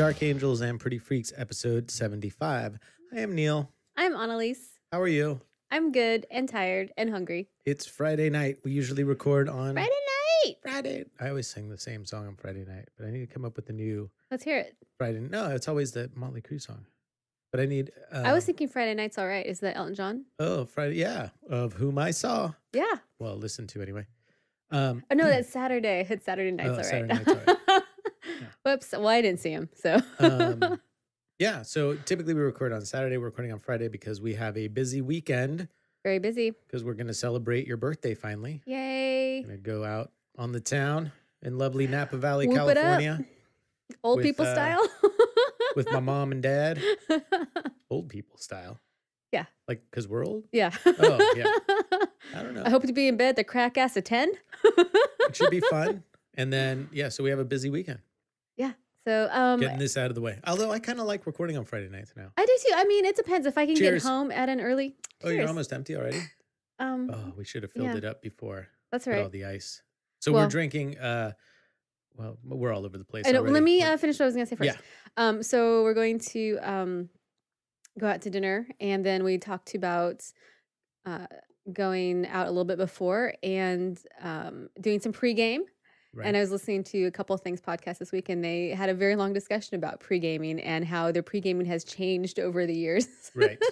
Dark Angels and Pretty Freaks, episode 75. I am Neil. I'm Annalise. How are you? I'm good and tired and hungry. It's Friday night. We usually record on... Friday night! Friday. I always sing the same song on Friday night, but I need to come up with a new... Let's hear it. Friday. No, it's always the Motley Crue song. But I need... I was thinking Friday Night's All Right. Is that Elton John? Oh, Friday. Yeah. Of Whom I Saw. Yeah. Well, listen to anyway. Oh, no, that's Saturday. It's Saturday Night's All Right. Saturday Night's All Right. Yeah. Whoops. Well, I didn't see him, so... Yeah, so typically we record on Saturday. We're recording on Friday because we have a busy weekend. Very busy. Because we're going to celebrate your birthday finally. Yay. Going to go out on the town in lovely Napa Valley, Whoop California. Old people style. With my mom and dad. Old people style. Yeah. Like, because we're old? Yeah. Oh, yeah. I don't know. I hope to be in bed the crack ass of 10. It should be fun. And then, yeah, so we have a busy weekend. Yeah. So, getting this out of the way. Although I kind of like recording on Friday nights now. I do too. I mean, it depends if I can get home at an early. Cheers. Oh, you're almost empty already? Oh, we should have filled it up before. That's right. All the ice. So we're drinking. Well, we're all over the place. I know. Let me finish what I was going to say first. Yeah. So we're going to go out to dinner, and then we talked about going out a little bit before and doing some pregame. Right. And I was listening to a couple of things podcast this week, and they had a very long discussion about pre-gaming and how their pre-gaming has changed over the years. Right.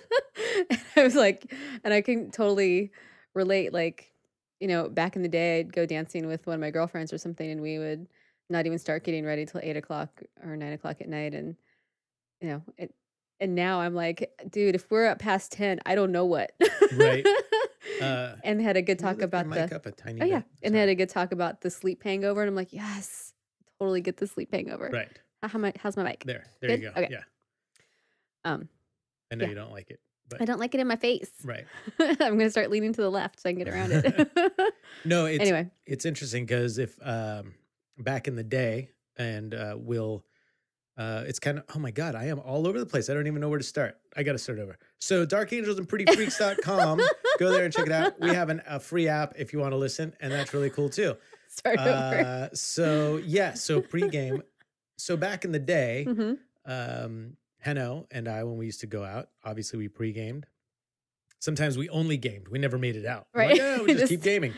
And I was like, and I can totally relate. Like, you know, back in the day, I'd go dancing with one of my girlfriends or something, and we would not even start getting ready till 8 o'clock or 9 o'clock at night. And, you know, and now I'm like, dude, if we're up past 10, I don't know what. Right. And had a good talk about the up a tiny bit. Yeah, and had a good talk about the sleep hangover, and I'm like, yes, totally get the sleep hangover. Right. How's my mic? There good? You go. Okay. Yeah. I know you don't like it, but I don't like it in my face. Right. I'm gonna start leaning to the left so I can get around it. No, it's interesting because if back in the day, and it's kind of, oh my God, I am all over the place. I don't even know where to start. I got to start over. So darkangelsandprettyfreaks.com. Go there and check it out. We have a free app if you want to listen, and that's really cool too. Start over. So yeah, so pregame. So back in the day, Hannah and I, when we used to go out, obviously we pre-gamed. Sometimes we only gamed. We never made it out. Right. Like, oh, we just keep gaming.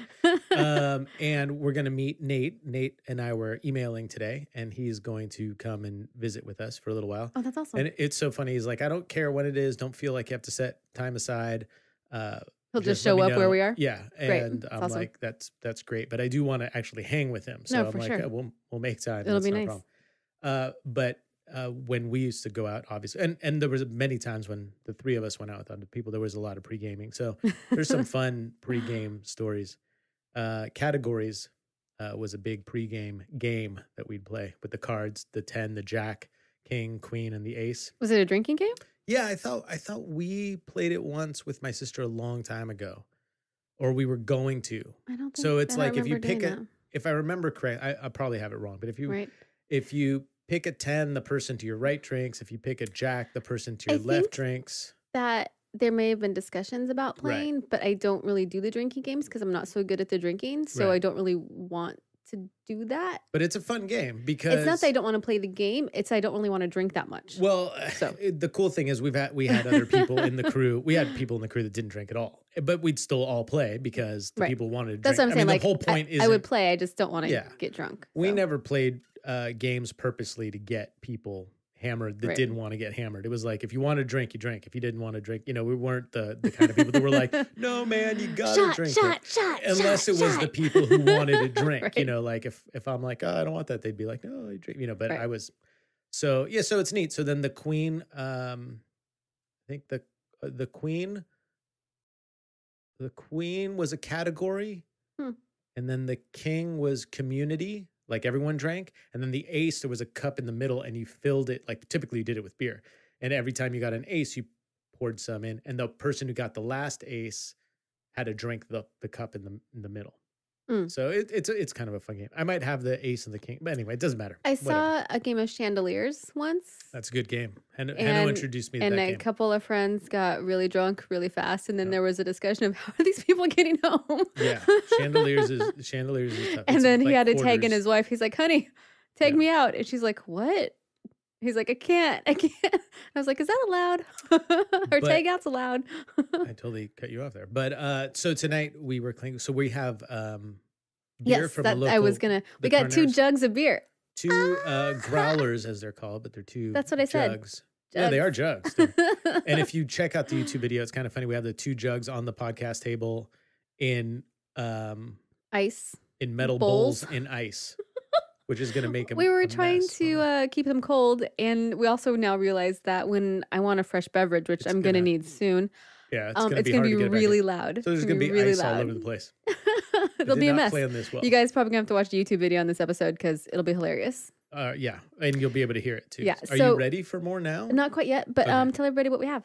And we're going to meet Nate. Nate and I were emailing today, and he's going to come and visit with us for a little while. Oh, that's awesome. And it's so funny. He's like, I don't care what it is. Don't feel like you have to set time aside. He'll just show up where we are? Yeah. And I'm awesome. Like, that's great. But I do want to actually hang with him. So no, I'm like, sure. We'll make time. It'll be nice. No problem. When we used to go out, obviously, and there was many times when the three of us went out with other people, there was a lot of pre-gaming. So there's some fun pre-game stories. Categories was a big pre-game game that we'd play with the cards, the 10, the jack, king, queen, and the ace. Was it a drinking game? Yeah, I thought we played it once with my sister a long time ago, or we were going to. I don't think so. It's like if you pick a, if I remember correct, I probably have it wrong, but if you pick a 10, the person to your right drinks. If you pick a jack, the person to your left drinks. That there may have been discussions about playing, right. But I don't really do the drinking games because I'm not so good at the drinking. So right. I don't really want to do that. But it's a fun game because... It's not that I don't want to play the game. It's I don't really want to drink that much. Well, so. The cool thing is we had other people in the crew. We had people in the crew that didn't drink at all. But we'd still all play because the people wanted to drink. That's what I'm saying. I mean, like, the whole point is I would play. I just don't want to get drunk. So. We never played... games purposely to get people hammered that didn't want to get hammered. It was like, if you want to drink, you drink. If you didn't want to drink, you know, we weren't the kind of people that were like, no, man, you got to drink it. Unless it was the people who wanted to drink, you know, like if I'm like, oh, I don't want that, they'd be like, no, I drink, you know, but I was, so yeah, so it's neat. So then the queen, I think the queen was a category and then the king was community. Like everyone drank, and then the ace, there was a cup in the middle, and you filled it. Like typically you did it with beer, and every time you got an ace, you poured some in, and the person who got the last ace had to drink the cup in the middle. So it's kind of a fun game. I might have the ace and the king, but anyway, it doesn't matter. I saw a game of chandeliers once. That's a good game. Hannah introduced me to that game. And a couple of friends got really drunk really fast, and then there was a discussion of how are these people getting home? Yeah, chandeliers is tough. And then he had to tag in his wife. He's like, honey, tag me out. And she's like, what? He's like, I can't. I was like, is that allowed? Or takeout's allowed? I totally cut you off there. But so tonight we were cleaning. So we have beer from a local. I was gonna. We got Carners, 2 jugs of beer. 2 growlers, as they're called, but they're 2. That's what I said. Jugs. Yeah, they are jugs. And if you check out the YouTube video, it's kind of funny. We have the 2 jugs on the podcast table in ice, in metal bowls in ice, which is going to make them. We were trying to keep them cold, and we also now realize that when I want a fresh beverage, which I'm going to need soon, yeah, it's going to be really loud. So there's going to be really ice all over the place. It'll be a mess. Well. You guys probably going to have to watch the YouTube video on this episode because it'll be hilarious. Yeah, and you'll be able to hear it too. Yeah, so, are you ready for more now? Not quite yet, but okay. Tell everybody what we have.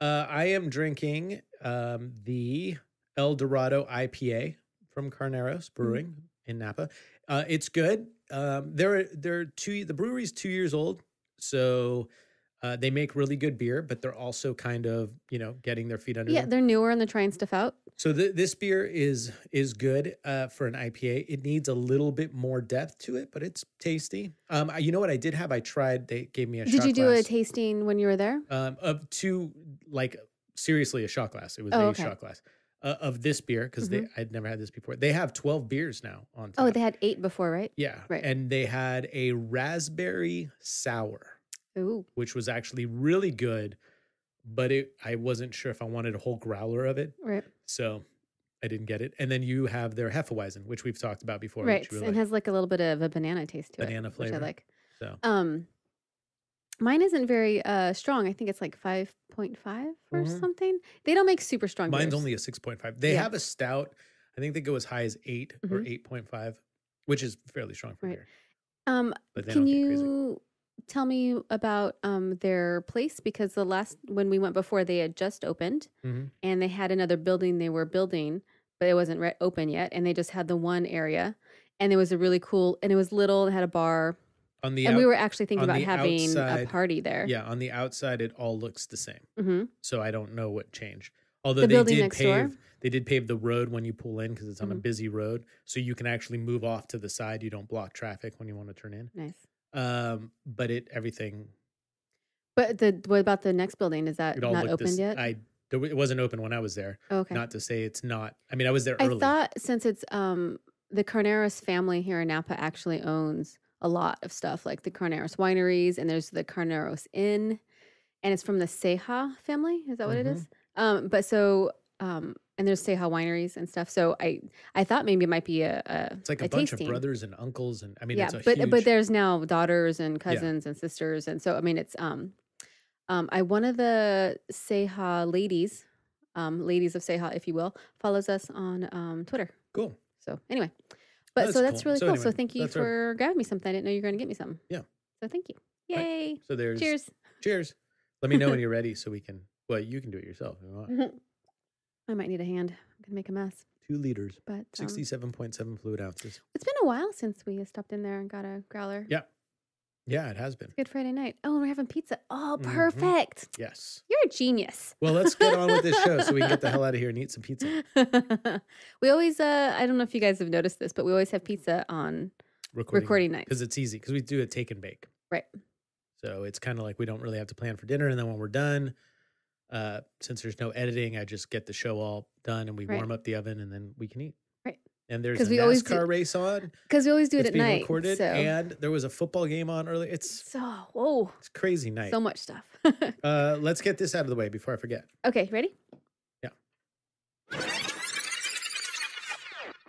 I am drinking the El Dorado IPA from Carneros Brewing in Napa. It's good. The brewery's 2 years old, so they make really good beer, but they're also kind of, you know, getting their feet under. Yeah, them. They're newer and they're trying stuff out. So this beer is good for an IPA. It needs a little bit more depth to it, but it's tasty. You know what I did have? I tried. They gave me a shot glass. Did you do a tasting when you were there? Of 2, like, seriously, a shot glass. It was a shot glass of this beer because I'd never had this before. They have 12 beers now on top. Oh, they had 8 before, right? Yeah. Right. And they had a raspberry sour, which was actually really good. But I wasn't sure if I wanted a whole growler of it. Right. So I didn't get it. And then you have their Hefeweizen, which we've talked about before. Right. Which really and has like a little bit of a banana taste to it. Banana flavor. Which I like. So. Mine isn't very strong. I think it's like 5.5 or something. They don't make super strong beers. Mine's only a 6.5. They have a stout. I think they go as high as 8 or 8.5, which is fairly strong for beer. But they don't get crazy. Tell me about their place, because the last when we went before, they had just opened and they had another building they were building, but it wasn't open yet, and they just had the one area, and it was a really cool, and it was little, it had a bar on the we were actually thinking about having outside, a party there. Yeah, on the outside it all looks the same. So I don't know what changed. Although they did pave the road when you pull in because it's on a busy road, so you can actually move off to the side. You don't block traffic when you want to turn in. Nice. But what about the next building? Is that not opened yet? It wasn't open when I was there. Oh, okay. Not to say it's not. I mean, I was there early. I thought since it's the Carneros family here in Napa actually owns a lot of stuff, like the Carneros wineries, and there's the Carneros Inn, and it's from the Seja family. Is that what it is? And there's Seja wineries and stuff. So I thought maybe it might be it's like a bunch tasting. Of brothers and uncles, and I mean, yeah, it's a but there's now daughters and cousins and sisters, and so I mean, it's one of the Seja ladies, ladies of Seja, if you will, follows us on Twitter. Cool. So anyway, that's cool. Really cool. Anyway, so thank you for grabbing me something. I didn't know you were going to get me something. Yeah. So thank you. Yay. Right. So there's cheers. Let me know when you're ready, so we can. Well, you can do it yourself if you want. I might need a hand. I'm going to make a mess. 2 liters, but 67.7 fluid ounces. It's been a while since we stopped in there and got a growler. Yeah. Yeah, it has been. It's Good Friday night. Oh, and we're having pizza. Oh, perfect. Yes. You're a genius. Well, let's get on with this show so we can get the hell out of here and eat some pizza. We always, I don't know if you guys have noticed this, but we always have pizza on recording night. Because it's easy. Because we do a take and bake. Right. So it's kind of like we don't really have to plan for dinner. And then when we're done... since there's no editing, I just get the show all done, and we warm up the oven, and then we can eat. Right. And there's a NASCAR race on. Because we always do it at night. It's being recorded, so. And there was a football game on earlier. It's crazy night. So much stuff. Let's get this out of the way before I forget. Okay, ready? Yeah.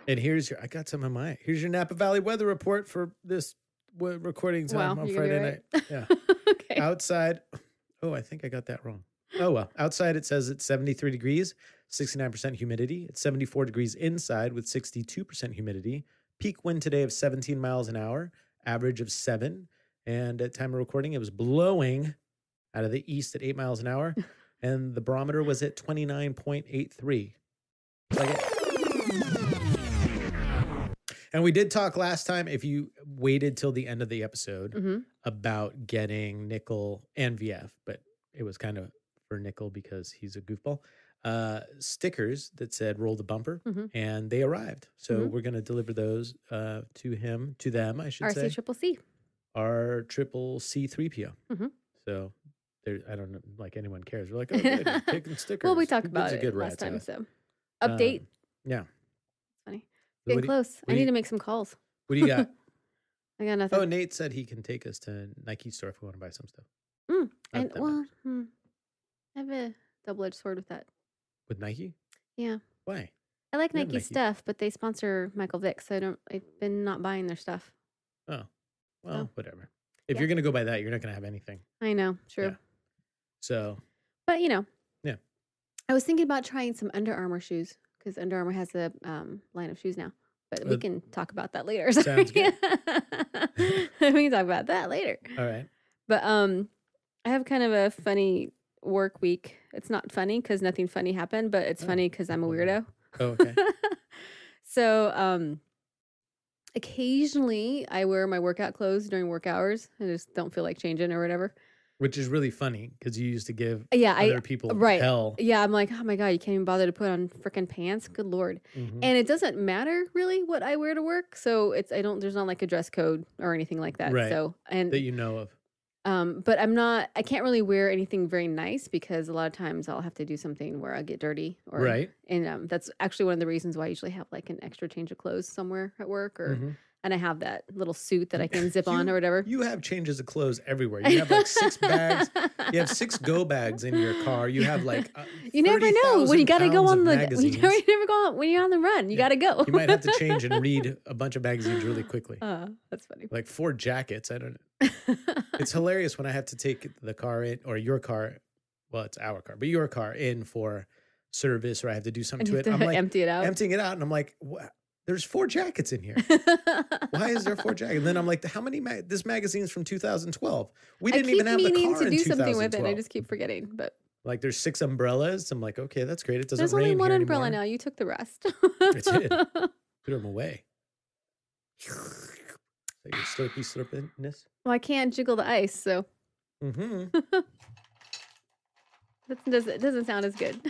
And here's your, I got some in my, here's your Napa Valley weather report for this recording time on Friday night. Yeah. Okay. Outside, I think I got that wrong. Oh, well. Outside, it says it's 73 degrees, 69% humidity. It's 74 degrees inside with 62% humidity. Peak wind today of 17 miles an hour, average of 7. And at time of recording, it was blowing out of the east at 8 miles an hour. And the barometer was at 29.83. And we did talk last time, if you waited till the end of the episode, about getting nickel and VF, but it was kind of... Nickel because he's a goofball, stickers that said roll the bumper, and they arrived. So we're going to deliver those to them, I should say. RCCCC. are triple C3PO. Mm-hmm. So I don't know, like anyone cares. We're like, oh, wait, taking stickers. Well, we talked about it last time. So update. Yeah. Funny. Getting close. I need to make some calls. What do you got? I got nothing. Oh, Nate said he can take us to Nike store if we want to buy some stuff. Mm. And, well, I have a double-edged sword with that. With Nike? Yeah. Why? I like Nike stuff, but they sponsor Michael Vick, so I've been not buying their stuff. Oh. Well, whatever. If you're going to go by that, you're not going to have anything. I know. True. Yeah. So. But, you know. Yeah. I was thinking about trying some Under Armour shoes because Under Armour has a line of shoes now. But we can talk about that later. Sounds good. We can talk about that later. All right. But I have kind of a funny work week. It's not funny because nothing funny happened, but it's funny because I'm a weirdo. Oh, okay. So occasionally I wear my workout clothes during work hours. I just don't feel like changing or whatever. Which is really funny because you used to give other people hell. Yeah, I'm like, oh my God, you can't even bother to put on freaking pants. Good Lord. Mm-hmm. And it doesn't matter really what I wear to work. So it's, there's not like a dress code or anything like that. Right. So, that you know of. But I can't really wear anything very nice because a lot of times I'll have to do something where I'll get dirty. Or, and that's actually one of the reasons why I usually have like an extra change of clothes somewhere at work or. Mm-hmm. And I have that little suit that I can zip on or whatever. You have changes of clothes everywhere. You have like 6 bags. You have 6 go bags in your car. You have like you never know when you got to go on the when you're on the run. You got to go. You might have to change and read a bunch of magazines really quickly. That's funny. Like 4 jackets. I don't know. It's hilarious when I have to take the car in or your car. Well, it's our car, but your car in for service, or I have to do something to it. I'm like emptying it out, and I'm like, what? There's 4 jackets in here. Why is there 4 jackets? And then I'm like, how many? This magazine's from 2012. We didn't even have the car in 2012. I keep meaning to do something with it. I just keep forgetting. But like, there's 6 umbrellas. I'm like, okay, that's great. It doesn't rain here anymore. There's only one umbrella now. You took the rest. I did. Put them away. Is that your slurpy slurpiness? Well, I can't jiggle the ice, so. Mm-hmm. It doesn't sound as good.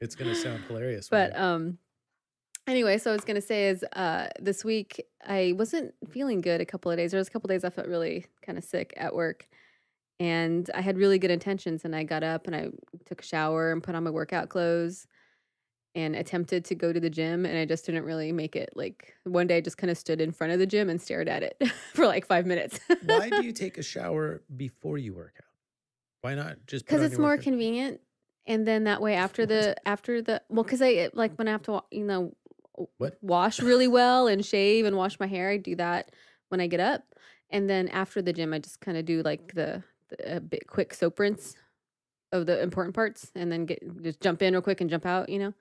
It's gonna sound hilarious. But anyway, so I was going to say is this week I wasn't feeling good a couple of days. There was a couple of days I felt really kind of sick at work. And I had really good intentions. And I got up and I took a shower and put on my workout clothes and attempted to go to the gym. And I just didn't really make it. Like one day I just kind of stood in front of the gym and stared at it for like 5 minutes. Why do you take a shower before you work out? Why not just put on your workout? Because it's more convenient. And then that way after the well, because I like when I have to, you know, wash really well and shave and wash my hair. I do that when I get up, and then after the gym I just kind of do like the bit quick soap rinse of the important parts, and then just jump in real quick and jump out, you know,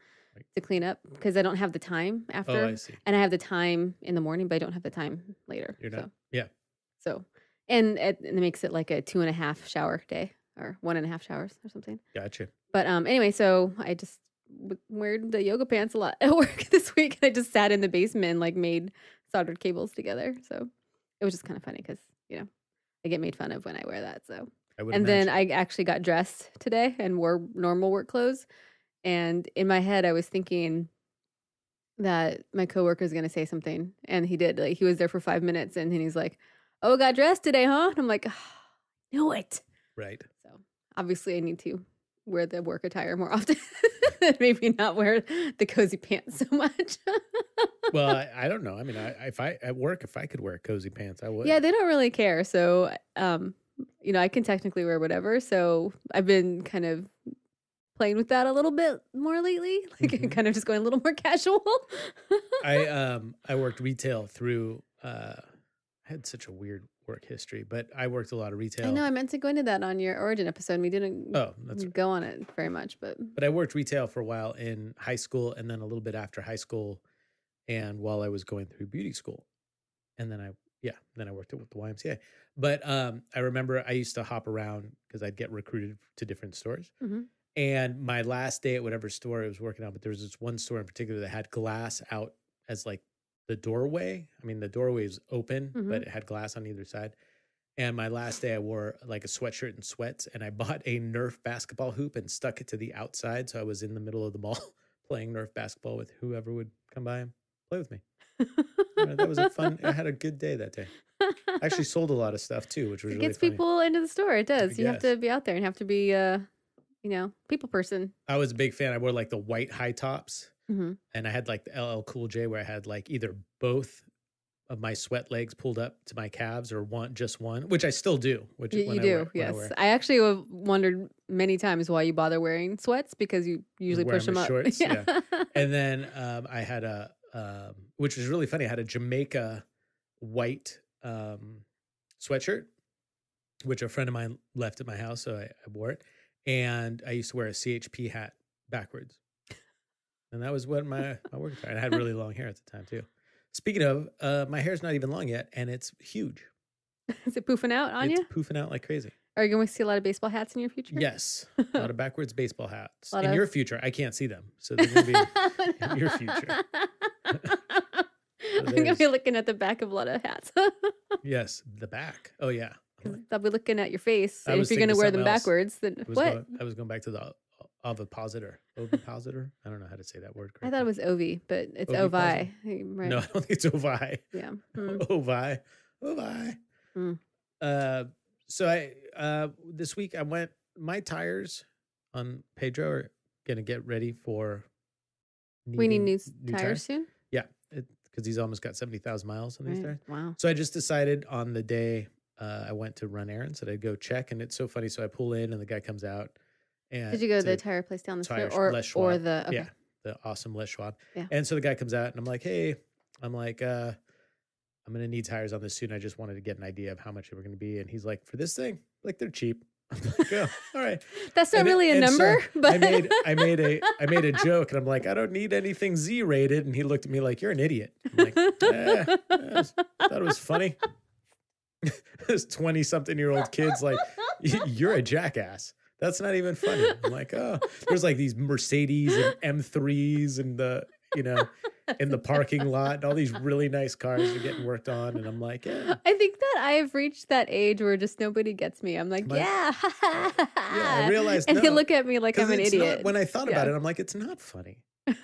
to clean up, because I don't have the time after. Oh, I see. And I have the time in the morning, but I don't have the time later. You're not, yeah. So and it makes it like a 2.5 shower day or 1.5 showers or something. Gotcha. But anyway, so I just wear the yoga pants a lot at work this week. I just sat in the basement and like made soldered cables together. So it was just kind of funny because, you know, I get made fun of when I wear that. So then I actually got dressed today and wore normal work clothes. And in my head, I was thinking that my coworker was going to say something, and he did. Like he was there for 5 minutes, and then he's like, "Oh, got dressed today, huh?" And I'm like, oh, "Knew it." Right. So obviously, I need to wear the work attire more often. Maybe not wear the cozy pants so much. Well, I don't know. I mean, if I could wear cozy pants, I would. Yeah, they don't really care. So, you know, I can technically wear whatever. So I've been kind of playing with that a little bit more lately. Like kind of just going a little more casual. I worked retail through, I had such a weird work history, but I worked a lot of retail. I know, I meant to go into that on your origin episode. We didn't go on it very much, but I worked retail for a while in high school, and then a little bit after high school, and while I was going through beauty school, and then I worked at the YMCA. But I remember I used to hop around because I'd get recruited to different stores, and my last day at whatever store I was working on, but there was this one store in particular that had glass out as like the doorway. I mean, the doorway is open, but it had glass on either side. And my last day, I wore like a sweatshirt and sweats, and I bought a Nerf basketball hoop and stuck it to the outside. So I was in the middle of the mall playing Nerf basketball with whoever would come by and play with me. That was a fun, I had a good day that day. Actually sold a lot of stuff too, which was really funny. It gets people into the store. It does. You have to be out there and have to be, you know, people person. I was a big fan. I wore like the white high tops. Mm-hmm. And I had like the LL Cool J where I had like either both of my sweat legs pulled up to my calves or just one, which I still do. Which you do, yes. I actually have wondered many times why you bother wearing sweats because you usually push them up. Shorts, yeah. And then I had a, which was really funny, I had a Jamaica white sweatshirt, which a friend of mine left at my house, so I wore it. And I used to wear a CHP hat backwards. And that was what my work attire. I had really long hair at the time too. Speaking of, my hair's not even long yet, and it's huge. Is it poofing out on you? It's poofing out like crazy. Are you going to see a lot of baseball hats in your future? Yes, a lot of backwards baseball hats in your future. I can't see them, so they're going to be in your future. I'm going to be looking at the back of a lot of hats. Yes, the back. Oh yeah, I'll be looking at your face. And if you're going to wear them backwards, then what? I was going back to the. Ovipositor. Ovipositor? I don't know how to say that word correctly. I thought it was ovi, but it's ovi. Right. No, I don't think it's ovi. Yeah. Mm. Ovi. Ovi. Mm. So this week I went, my tires on Pedro are going to get ready for. We need new tires soon? Yeah. Because he's almost got 70,000 miles on these tires. Wow. So I just decided on the day I went to run errands that I'd go check. And it's so funny. So I pull in and the guy comes out. Did you go to the tire place down the street or the okay. Yeah, the awesome Les Schwab? Yeah. And so the guy comes out and I'm like, hey, I'm gonna need tires on this soon. I just wanted to get an idea of how much they were gonna be. And he's like, for this thing, like they're cheap. I'm like, oh, all right. That's not really a number, so but I made a joke and I'm like, I don't need anything Z-rated. And he looked at me like, you're an idiot. I'm like, I thought it was funny. This 20-something-year-old kid's like, you're a jackass. That's not even funny. I'm like, oh, there's like these Mercedes and M3s and the, you know, in the parking lot and all these really nice cars are getting worked on. And I'm like, yeah. I think that I've reached that age where just nobody gets me. I'm like, yeah, I realized. And they look at me like I'm an idiot. When I thought about it, I'm like, it's not funny. Of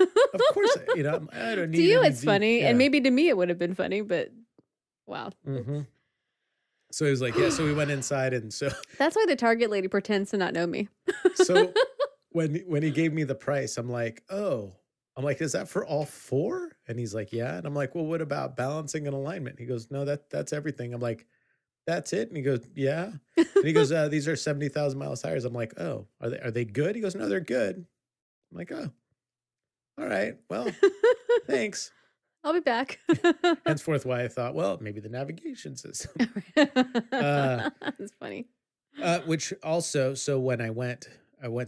course, you know, I don't need to. To you, it's funny. Yeah. And maybe to me, it would have been funny, but wow. Mm-hmm. So he was like, yeah, so we went inside and so. That's why the Target lady pretends to not know me. So when he gave me the price, I'm like, oh. I'm like, is that for all four? And he's like, yeah. And I'm like, well, what about balancing and alignment? He goes, no, that's everything. I'm like, that's it? And he goes, yeah. And he goes, these are 70,000 mile tires. I'm like, oh, are they good? He goes, no, they're good. I'm like, oh, all right. Well, thanks. I'll be back. Henceforth, why I thought, well, maybe the navigation system. That's funny. Which also, so when I went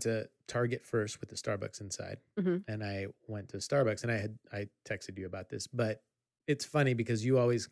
to Target first with the Starbucks inside, mm-hmm. and I went to Starbucks, and I texted you about this, but it's funny because you always,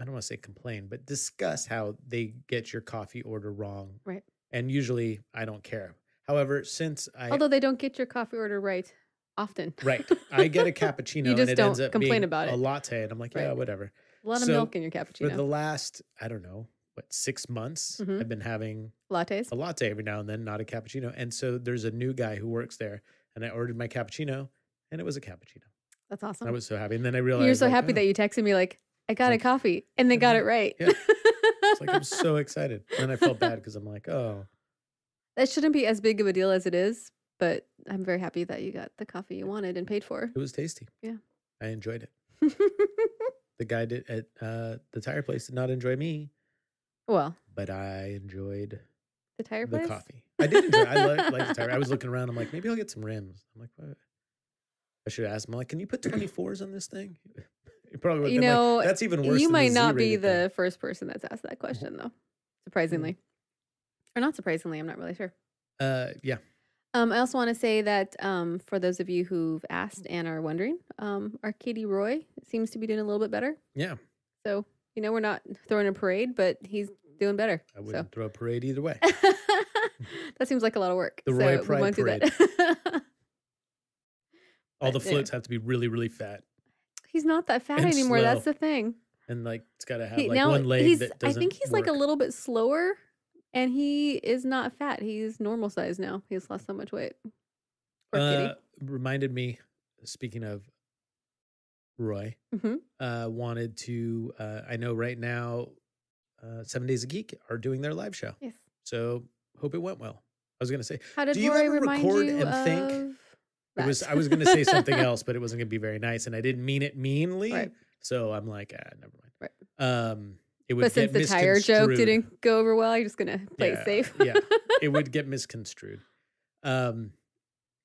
I don't want to say complain, but discuss how they get your coffee order wrong, right? And usually I don't care. However, since although they don't get your coffee order right. Often. Right. I get a cappuccino and it ends up being a latte. And I'm like, yeah, whatever. A lot of milk in your cappuccino. For the last, I don't know, what, 6 months, mm-hmm. I've been having lattes. A latte every now and then, not a cappuccino. And so there's a new guy who works there. And I ordered my cappuccino and it was a cappuccino. That's awesome. I was so happy. And then I realized. You're so happy that you texted me like, I got a coffee and they got it right. Yeah. It's like, I'm so excited. And I felt bad because I'm like, oh. That shouldn't be as big of a deal as it is. But I'm very happy that you got the coffee you wanted and paid for. It was tasty. Yeah. I enjoyed it. The guy at the tire place did not enjoy me. Well. But I enjoyed the tire place? The coffee. I did enjoy it. I liked the tire. I was looking around. I'm like, maybe I'll get some rims. I'm like, what? I should ask him. I'm like, can you put 24s on this thing? It probably would. You know, like, that's even worse. You might not be the first person that's asked that question, though. Surprisingly. Mm-hmm. Or not surprisingly. I'm not really sure. Yeah. I also want to say that for those of you who've asked and are wondering, our Katie Roy seems to be doing a little bit better. Yeah. So, you know, we're not throwing a parade, but he's doing better. I wouldn't throw a parade either way. That seems like a lot of work. The Roy Pride Parade. All the floats have to be really, really fat. He's not that fat anymore. Slow. That's the thing. And, like, it's got to have, like, one leg that doesn't I think he's, like, a little bit slower. And he is not fat. He's normal size now. He's lost so much weight. Reminded me, speaking of Roy, wanted to, I know right now 7 Days a Geek are doing their live show. Yes. So hope it went well. I was going to say, how did Roy remind you of think? It was, I was going to say something else, but it wasn't going to be very nice. And I didn't mean it meanly. Right. So I'm like, ah, never mind. Right. It would but since the tire joke didn't go over well, I'm just going to play it safe. Yeah. It would get misconstrued. I don't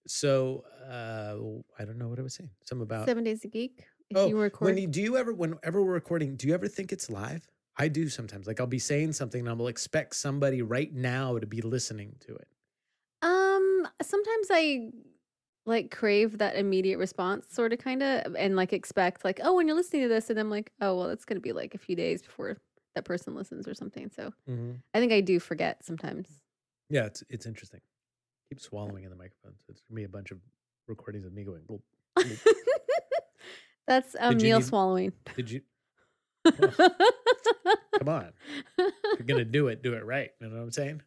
know what I was saying. Something about 7 Days a Geek. If you record. Whenever we're recording, do you ever think it's live? I do sometimes. Like I'll be saying something and I'll expect somebody right now to be listening to it. Sometimes I like crave that immediate response sort of kind of and like expect like, oh, when you're listening to this, and I'm like, oh, well, it's going to be like a few days before that person listens or something. So I think I do forget sometimes. Yeah, it's interesting. I keep swallowing in the microphone. So it's going to be a bunch of recordings of me going, bloop, bloop. That's Neil swallowing. Did you? Well, come on. If you're going to do it right. You know what I'm saying?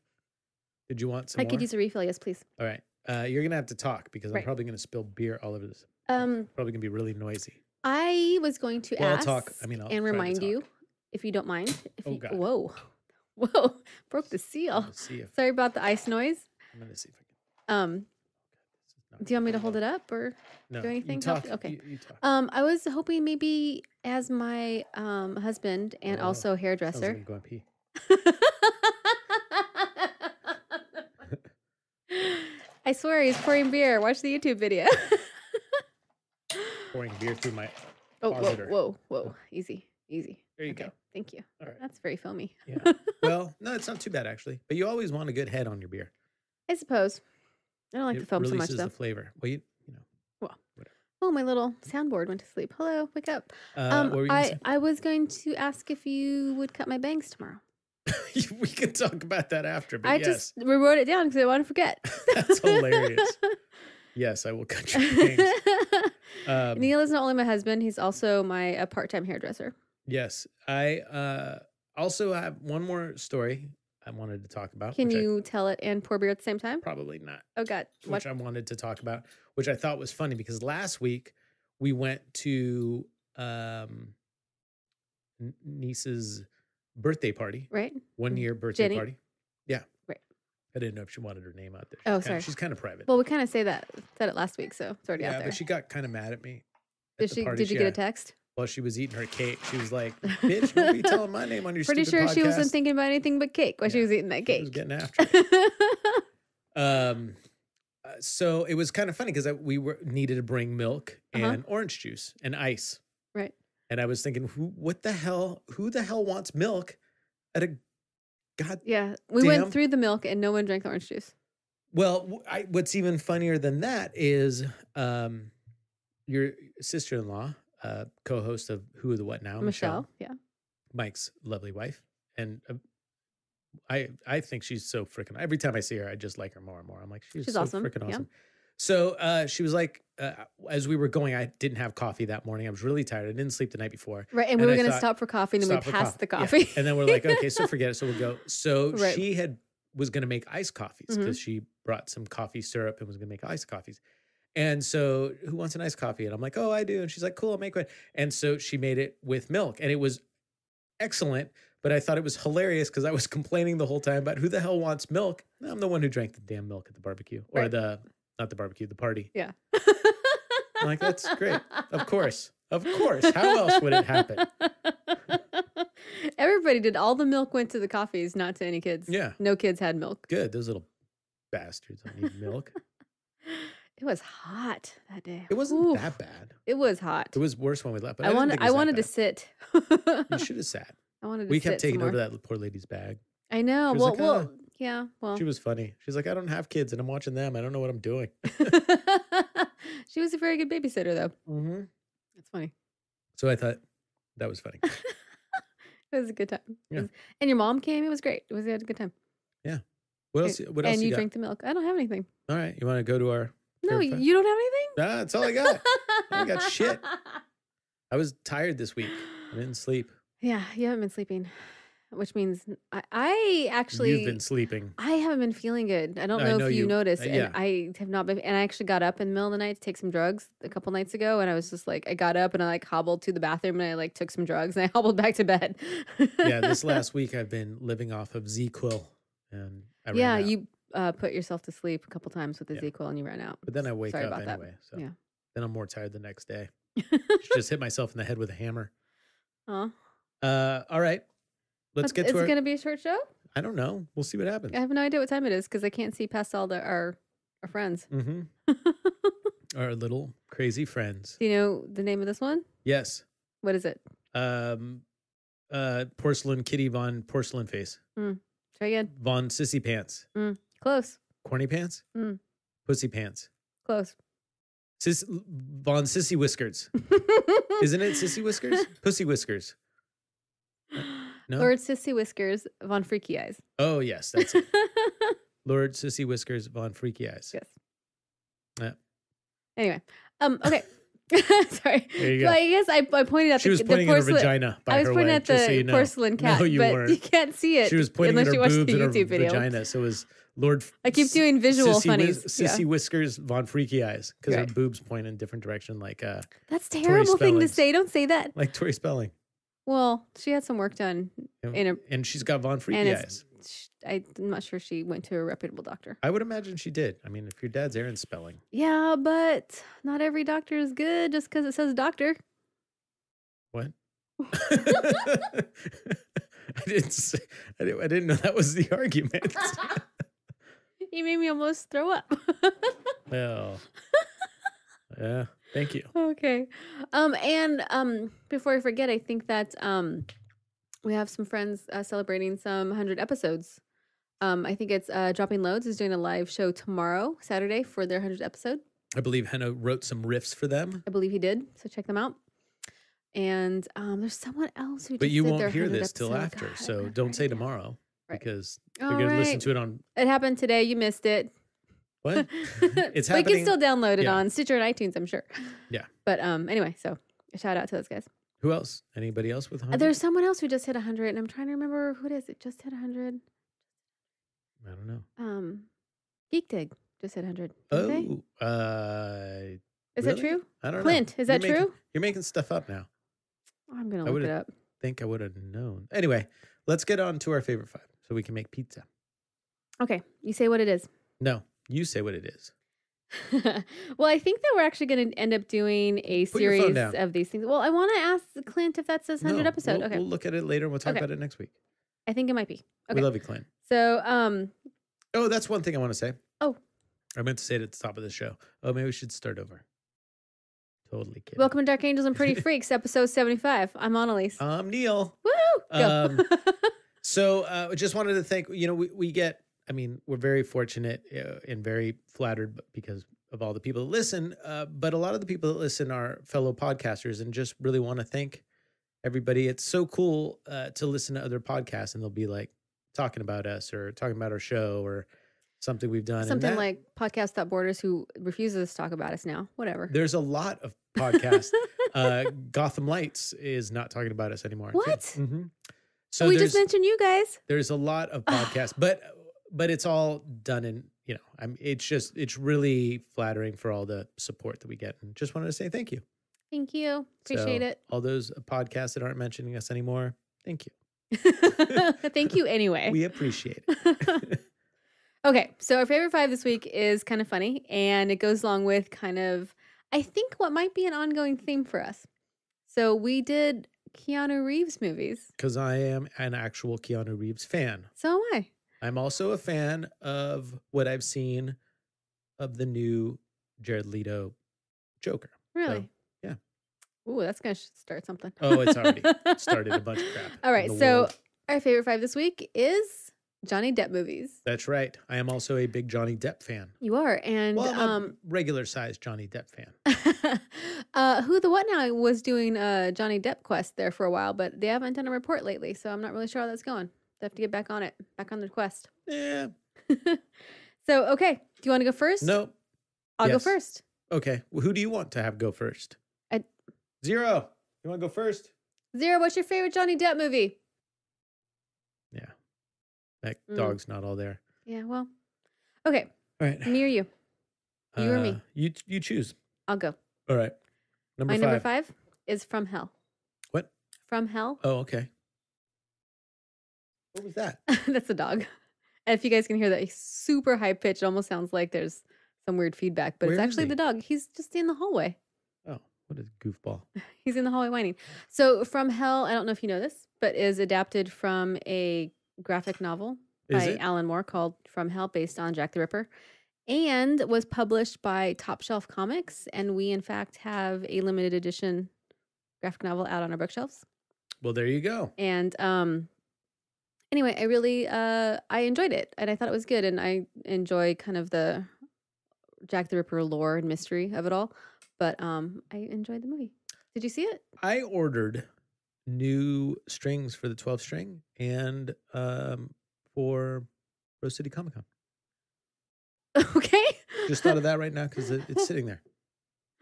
Did you want some more? I could use a refill. Yes, please. All right. You're going to have to talk because I'm probably going to spill beer all over this. Probably going to be really noisy. I was going to ask and remind you, if you don't mind. God. Whoa. Broke the seal. Sorry about the ice noise. I'm going to see if I can. Do you want me to hold it up or do anything? You talk. I was hoping maybe as my husband and also hairdresser. I'm going to pee. I swear he's pouring beer. Watch the YouTube video. Pouring beer through my auditor. Whoa. Easy. There you go. Thank you. All right. That's very filmy. Yeah. Well, no, it's not too bad actually. But you always want a good head on your beer. I suppose. I don't like the film so much, though. It releases the flavor. Well, you know. Well, whatever. Oh, my little soundboard went to sleep. Hello, wake up. What were you gonna say? I was going to ask if you would cut my bangs tomorrow. We could talk about that after, but yes. I just rewrote it down because I want to forget. That's hilarious. Yes, I will cut your bangs. Neil is not only my husband, he's also my part-time hairdresser. Yes. I also have one more story I wanted to talk about. Can you tell it and pour beer at the same time? Probably not. Oh, God. Which I wanted to talk about, which I thought was funny because last week we went to niece's birthday party. Right. 1 year birthday party. Yeah. Right. I didn't know if she wanted her name out there. Oh, sorry. She's kind of private. Well, we kind of said it last week, so it's already out there. Yeah, but she got kind of mad at me. Did you get a text? While she was eating her cake, she was like, "Bitch, why are you telling my name on your stupid podcast?" Pretty sure she wasn't thinking about anything but cake while she was eating that cake. She was getting after it. So it was kind of funny because we needed to bring milk and orange juice and ice. Right. And I was thinking, who the hell wants milk at a god? Yeah, we went through the milk and no one drank the orange juice. Well, what's even funnier than that is your sister-in-law. Co-host of Who the What Now, Michelle. Yeah, Mike's lovely wife, and I think she's so freaking. Every time I see her, I just like her more and more. I'm like, she's so awesome. Freaking awesome. Yeah. So she was like, as we were going, I didn't have coffee that morning. I was really tired. I didn't sleep the night before. Right, and we were going to stop for coffee, and then we passed the coffee. Yeah. And then we're like, okay, so forget it. So we'll go. So she was going to make iced coffees because she brought some coffee syrup and was going to make iced coffees. And so, who wants an iced coffee? And I'm like, oh, I do. And she's like, cool, I'll make one. And so she made it with milk. And it was excellent, but I thought it was hilarious because I was complaining the whole time about who the hell wants milk? I'm the one who drank the damn milk at the barbecue. Or the party. Yeah. I'm like, that's great. Of course. Of course. How else would it happen? Everybody did. All the milk went to the coffees, not to any kids. Yeah. No kids had milk. Good. Those little bastards don't need milk. It was hot that day. It wasn't that bad. It was hot. It was worse when we left. But I wanted to sit. You should have sat. I wanted to sit. We kept taking over that poor lady's bag. I know. Well, like, oh. Yeah. Well, she was funny. She's like, I don't have kids, and I'm watching them. I don't know what I'm doing. She was a very good babysitter, though. Mm-hmm. That's funny. So I thought that was funny. It was a good time. Yeah. And your mom came. It was great. We had a good time. Yeah. What else? What else? And you drank the milk. I don't have anything. All right. You want to go to our? No, you don't have anything? No, that's all I got. I got shit. I was tired this week. I didn't sleep. Yeah, you haven't been sleeping. which means I actually... You've been sleeping. I haven't been feeling good. I don't know if you noticed. Yeah. And I have not been... And I actually got up in the middle of the night to take some drugs a couple nights ago. And I was just like... I got up and I like hobbled to the bathroom and I like took some drugs and I hobbled back to bed. Yeah, this last week I've been living off of Z-Quil. And I ran out. You put yourself to sleep a couple times with the Z-Quil and you ran out. But then I wake up anyway. So yeah. Then I'm more tired the next day. Just hit myself in the head with a hammer. Oh. All right. Let's get to it. Is it going to be a short show? I don't know. We'll see what happens. I have no idea what time it is because I can't see past all our friends. Mm-hmm. Our little crazy friends. Do you know the name of this one? Yes. What is it? Porcelain Kitty Von Porcelain Face. Mm. Try again. Von Sissy Pants. Mm. Close. Corny Pants? Mm. Pussy Pants. Close. Von Sissy Whiskers. Isn't it Sissy Whiskers? Pussy Whiskers. No? Lord Sissy Whiskers Von Freaky Eyes. Oh, yes, that's it. Lord Sissy Whiskers Von Freaky Eyes. Yes. Yeah. Anyway. Okay. Sorry. There you go. Well, I guess I pointed out she was pointing at her vagina by her leg. I was pointing at the porcelain cat, no, you but weren't. You can't see it. She was pointing at her boobs and her vagina. So it was Lord... I keep doing visual funnies. Sissy Whiskers Von Freaky Eyes because her boobs point in different direction like that's a terrible thing to say. Don't say that. Like Tori Spelling. Well, she had some work done. And she's got Von Freaky Eyes. I'm not sure she went to a reputable doctor. I would imagine she did. I mean, if your dad's Aaron Spelling. Yeah, but not every doctor is good just because it says doctor. What? I didn't know that was the argument. You made me almost throw up. Well, yeah. Thank you. Okay. Before I forget, I think that we have some friends celebrating some 100 episodes. I think it's Dropping Loads is doing a live show tomorrow, Saturday, for their 100th episode. I believe Hannah wrote some riffs for them. I believe he did. So check them out. And there's someone else who just did their 100th episode. But you won't hear this till after. God, so don't say tomorrow because you're going to listen to it on. It happened today. You missed it. What? It's happening. We can still download it on Stitcher and iTunes, I'm sure. Yeah. But anyway, so shout out to those guys. Who else? Anybody else with 100? There's someone else who just hit 100, and I'm trying to remember who it is. It just hit 100. I don't know. Geek Dig just hit 100. Oh. Is that true? I don't know. Clint, is that true? You're making stuff up now. I'm going to look it up. I think I would have known. Anyway, let's get on to our favorite five so we can make pizza. Okay. You say what it is. No. You say what it is. Well, I think that we're actually going to end up doing a series of these things. Well, I want to ask Clint if that says 100 episode. We'll look at it later and we'll talk about it next week. I think it might be. Okay. We love you, Clint. So, oh, that's one thing I want to say. Oh. I meant to say it at the top of the show. Oh, maybe we should start over. Totally kidding. Welcome to Dark Angels and Pretty Freaks, episode 75. I'm Annalise. I'm Neil. Woohoo! So, just wanted to thank, we get... I mean, we're very fortunate and very flattered because of all the people that listen. But a lot of the people that listen are fellow podcasters and just really want to thank everybody. It's so cool to listen to other podcasts and they'll be like talking about us or talking about our show or something we've done. Something that, like Podcast Borders, who refuses to talk about us now. Whatever. There's a lot of podcasts. Gotham Lights is not talking about us anymore. What? Mm-hmm. So we just mentioned you guys. There's a lot of podcasts, but it's all done in, it's really flattering for all the support that we get. And just wanted to say thank you. Thank you. Appreciate it. All those podcasts that aren't mentioning us anymore, thank you. Thank you anyway. We appreciate it. Okay. So our favorite five this week is kind of funny. And it goes along with kind of, I think, what might be an ongoing theme for us. So we did Keanu Reeves movies. Because I am an actual Keanu Reeves fan. So am I. I'm also a fan of what I've seen of the new Jared Leto Joker. Really? So, yeah. Ooh, that's going to start something. Oh, it's already started a bunch of crap. All right. So our favorite five this week is Johnny Depp movies. That's right. I am also a big Johnny Depp fan. You are. And well, I'm a regular sized Johnny Depp fan. Who the What Now was doing a Johnny Depp quest there for a while, but they haven't done a report lately. So I'm not really sure how that's going. Have to get back on it, back on the quest. Yeah. So, okay. Do you want to go first? No. I'll go first. Okay. Well, who do you want to have go first? Zero. You want to go first? Zero, what's your favorite Johnny Depp movie? That dog's not all there. Yeah, well. Okay. All right. Me or you? You or me? You choose. I'll go. All right. Number five. My number five is From Hell. What? From Hell. Oh, okay. What was that? That's a dog. And if you guys can hear that, he's super high pitched. It almost sounds like there's some weird feedback, but it's actually the dog. He's just in the hallway. Oh, what a goofball. He's in the hallway whining. So From Hell, I don't know if you know this, but is adapted from a graphic novel by Alan Moore called From Hell, based on Jack the Ripper, and was published by Top Shelf Comics. And we, in fact, have a limited edition graphic novel out on our bookshelves. Well, there you go. And anyway, I really I enjoyed it, and I thought it was good. And I enjoy kind of the Jack the Ripper lore and mystery of it all. But I enjoyed the movie. Did you see it? I ordered new strings for the 12 string and for Rose City Comic Con. Okay. Just thought of that right now because it's sitting there.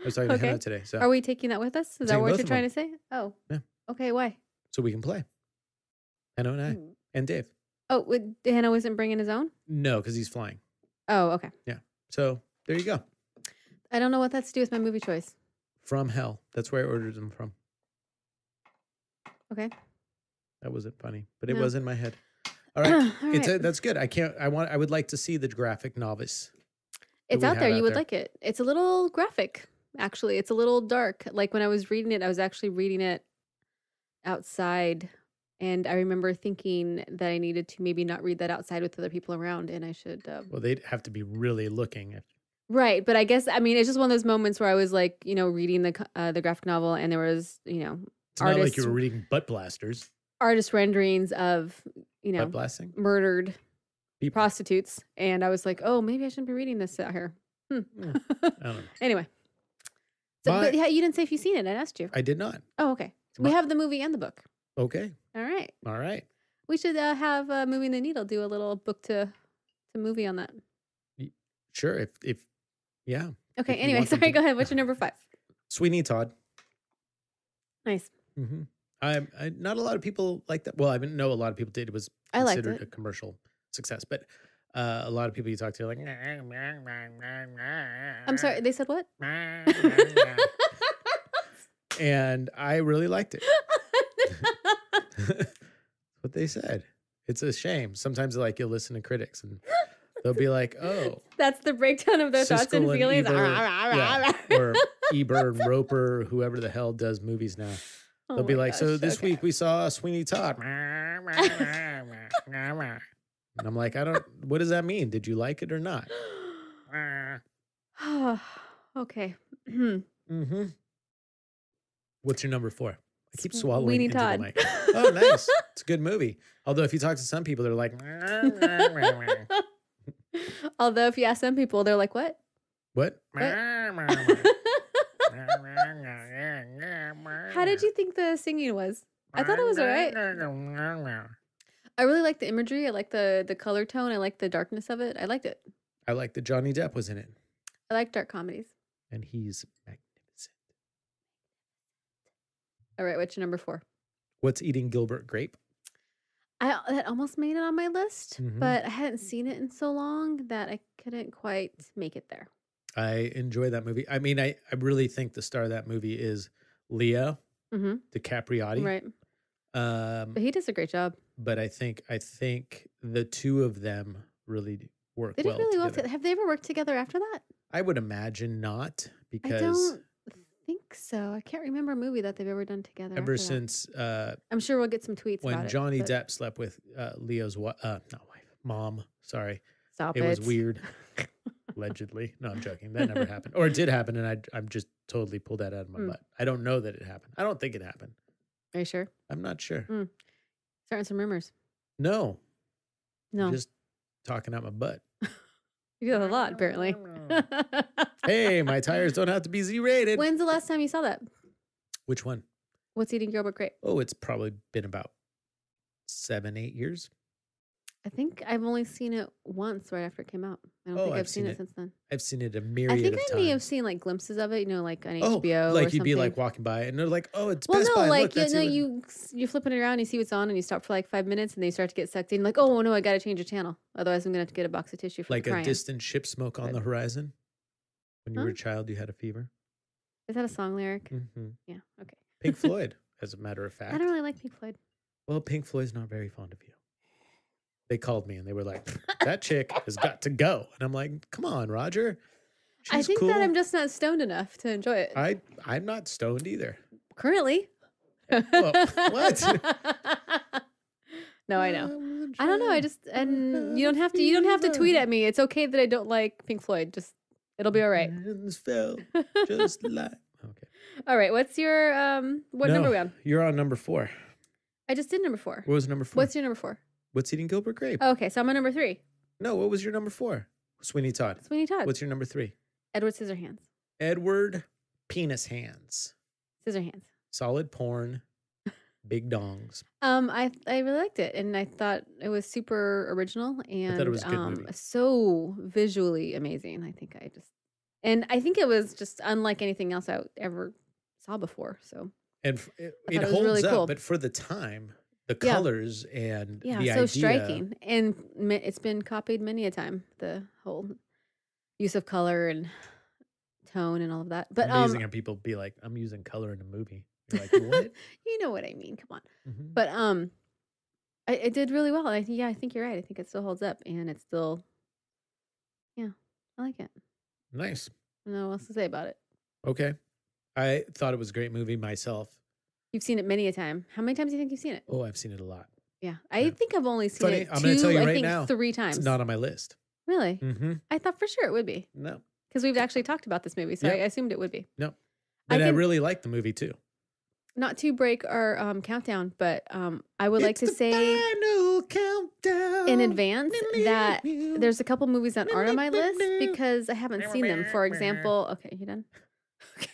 I was talking to Hannah today. So. Are we taking that with us? Is that what you're trying to say? Oh. Yeah. Okay, why? So we can play. Hannah and I and Dave. Oh, Hannah wasn't bringing his own? No, because he's flying. Oh, okay. Yeah. So there you go. I don't know what that's to do with my movie choice. From Hell. That's where I ordered them from. Okay. That wasn't funny, but it was in my head. All right. All right. That's good. I would like to see the graphic novice. It's out there. You would like it. It's a little graphic, actually. It's a little dark. Like when I was reading it, I was actually reading it outside. And I remember thinking that I needed to maybe not read that outside with other people around. And I should. Well, they'd have to be really looking. Right. But I guess, I mean, it's just one of those moments where I was like, you know, reading the graphic novel and there was, you know, it's not like you were reading butt blasters. Artist renderings of, you know, murdered people. Prostitutes. And I was like, oh, maybe I shouldn't be reading this out here. Yeah, I don't know. Anyway. So, but yeah, you didn't say if you've seen it. I asked you. I did not. Oh, okay. So we have the movie and the book. Okay. All right. All right. We should have Moving the Needle do a little book to movie on that. Sure. If yeah. Okay. If anyway, sorry. Go ahead. What's your number five? Sweeney Todd. Nice. Mm-hmm. I not a lot of people like that. Well, I didn't know a lot of people did. It was considered a commercial success, but a lot of people you talk to are like, I'm sorry, they said what? And I really liked it. That's what they said. It's a shame. Sometimes like you'll listen to critics and they'll be like, oh. That's the breakdown of their thoughts and feelings. Eber, or Eber and Roper, whoever the hell does movies now. They'll be like, so this week we saw Sweeney Todd. And I'm like, what does that mean? Did you like it or not? Okay. Mm-hmm. What's your number four? I keep swallowing Weenie into Todd. The mic. Oh, nice. It's a good movie. Although if you talk to some people, they're like. Although if you ask some people, they're like, what? What? How did you think the singing was? I thought it was all right. I really like the imagery. I like the color tone. I like the darkness of it. I liked it. I like that Johnny Depp was in it. I like dark comedies. And he's magnificent. All right, what's your number four? What's Eating Gilbert Grape? That almost made it on my list, but I hadn't seen it in so long that I couldn't quite make it there. I enjoy that movie. I mean, I really think the star of that movie is Leo DiCapriotti. Right. But he does a great job. But I think the two of them really work well together. They did really well. Have they ever worked together after that? I would imagine not, because I don't think so. I can't remember a movie that they've ever done together. Ever since I'm sure we'll get some tweets about it. When Johnny Depp slept with Leo's mom. Sorry. Stop it. It was weird. Allegedly. No, I'm joking. That never happened. Or it did happen, and I'm just totally pulled that out of my butt. I don't know that it happened. I don't think it happened. Are you sure? I'm not sure. Starting some rumors. No. I'm just talking out my butt. You do that a lot, apparently. Hey, my tires don't have to be Z-rated. When's the last time you saw that? Which one? What's Eating Gilbert Grape? Oh, it's probably been about 7, 8 years. I think I've only seen it once right after it came out. I don't think I've seen it since then. I've seen it a myriad of times. I think I may have seen like glimpses of it, you know, like on HBO like or something. Like you'd be like walking by and they're like, oh, it's Best Buy. Like, look, you know, you're flipping it around, you see what's on and you stop for like 5 minutes and then you start to get sucked in. Like, oh, no, I got to change a channel. Otherwise, I'm going to have to get a box of tissue for crying. Like a distant ship smoke on the horizon? When you were a child, you had a fever? Is that a song lyric? Mm-hmm. Yeah, okay. Pink Floyd, as a matter of fact. I don't really like Pink Floyd. Well, Pink Floyd's not very fond of you. They called me and they were like, that chick has got to go. And I'm like, come on, Roger. She's I think cool. that I'm just not stoned enough to enjoy it. I'm not stoned either. Currently. Well, what? No, I know. I don't know. I just, and you don't have to tweet at me. It's okay that I don't like Pink Floyd. Just, it'll be all right. Just like. Okay. All right. What's your, number are we on? You're on number 4. I just did number 4. What was number 4? What's your number 4? What's Eating Gilbert Grape? Oh, okay, so I'm on number 3. No, what was your number 4? Sweeney Todd. Sweeney Todd. What's your number 3? Edward Scissorhands. Edward Penis Hands. Scissorhands. Solid porn. Big dongs. I really liked it, and I thought it was super original, and I thought it was a good movie. So visually amazing. I think it was just unlike anything else I ever saw before. So it holds really up, cool. But for the time. The colors and the idea. Yeah, so striking. And it's been copied many a time, the whole use of color and tone and all of that. But amazing how people be like, I'm using color in a movie. You're like, what? You know what I mean. Come on. Mm-hmm. But it did really well. I think you're right. I think it still holds up. And it's still, I like it. Nice. I don't know what else to say about it. Okay. I thought it was a great movie myself. You've seen it many a time. How many times do you think you've seen it? Oh, I've seen it a lot. Yeah. I think I've only seen it three times. It's not on my list. Really? Mm-hmm. I thought for sure it would be. No. Because we've actually talked about this movie, so I assumed it would be. No. And I really like the movie, too. Not to break our countdown, but I would like to say in advance that there's a couple movies that aren't on my list because I haven't seen them. For example, okay, you done? Okay.